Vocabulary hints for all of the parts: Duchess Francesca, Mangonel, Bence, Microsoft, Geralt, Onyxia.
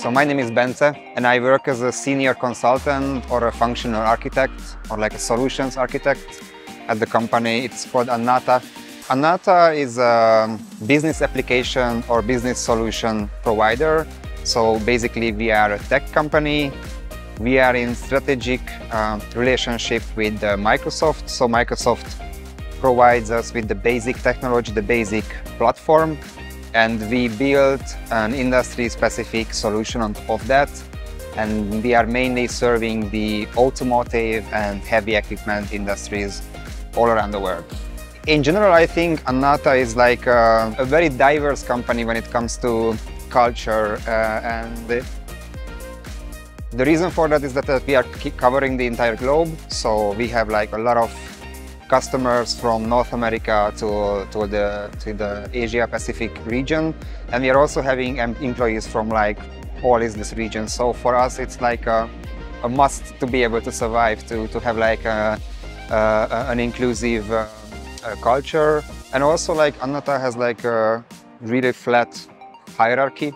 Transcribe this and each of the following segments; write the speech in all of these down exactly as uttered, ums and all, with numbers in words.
So my name is Bence and I work as a senior consultant or a functional architect or like a solutions architect at the company. It's called Annata. Annata is a business application or business solution provider. So basically we are a tech company. We are in strategic uh, relationship with uh, Microsoft. So Microsoft provides us with the basic technology, the basic platform, and we build an industry-specific solution on top of that. And we are mainly serving the automotive and heavy equipment industries all around the world. In general, I think Annata is like a, a very diverse company when it comes to culture. Uh, and the, the reason for that is that uh, we are covering the entire globe. So we have like a lot of customers from North America to, to, the, to the Asia Pacific region. And we are also having employees from like all is this region. So for us, it's like a, a must to be able to survive, to, to have like a, a, an inclusive uh, Uh, culture. And also like Annata has like a really flat hierarchy,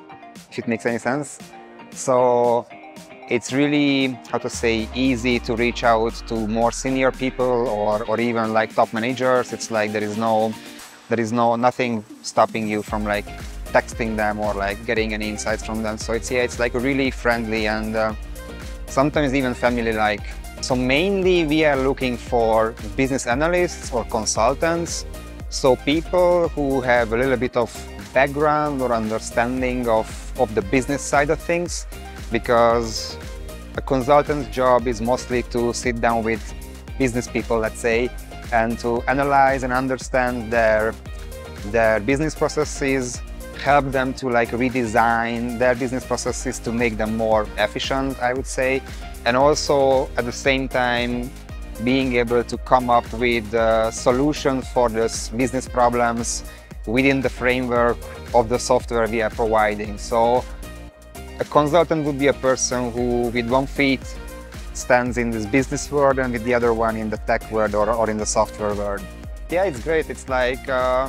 if it makes any sense. So it's really, how to say, easy to reach out to more senior people or, or even like top managers. It's like there is no, there is no, nothing stopping you from like texting them or like getting any insights from them. So it's, yeah, it's like really friendly and uh, sometimes even family-like. So mainly we are looking for business analysts or consultants, so people who have a little bit of background or understanding of, of the business side of things, because a consultant's job is mostly to sit down with business people, let's say, and to analyze and understand their, their business processes, help them to like redesign their business processes to make them more efficient, I would say. And also, at the same time, being able to come up with a solution for those business problems within the framework of the software we are providing. So a consultant would be a person who, with one foot, stands in this business world and with the other one in the tech world or, or in the software world. Yeah, it's great. It's like, uh,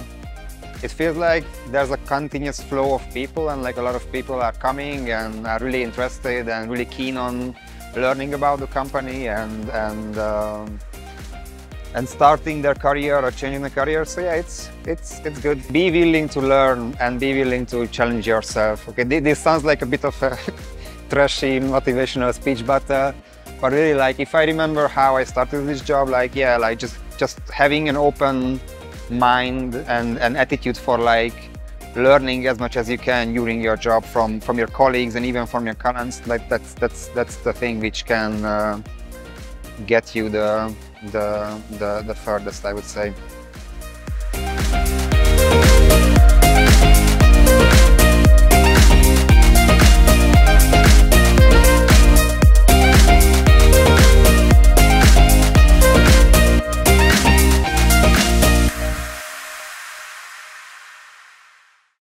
it feels like there's a continuous flow of people, and like a lot of people are coming and are really interested and really keen on learning about the company and and uh, and starting their career or changing their career. So yeah, it's it's it's good. Be willing to learn and be willing to challenge yourself. Okay, this sounds like a bit of a trashy motivational speech, but uh, but really, like, if I remember how I started this job, like yeah, like just just having an open mind and an attitude for like learning as much as you can during your job from from your colleagues and even from your clients. Like that's that's that's the thing which can uh, get you the the the, the furthest, I would say.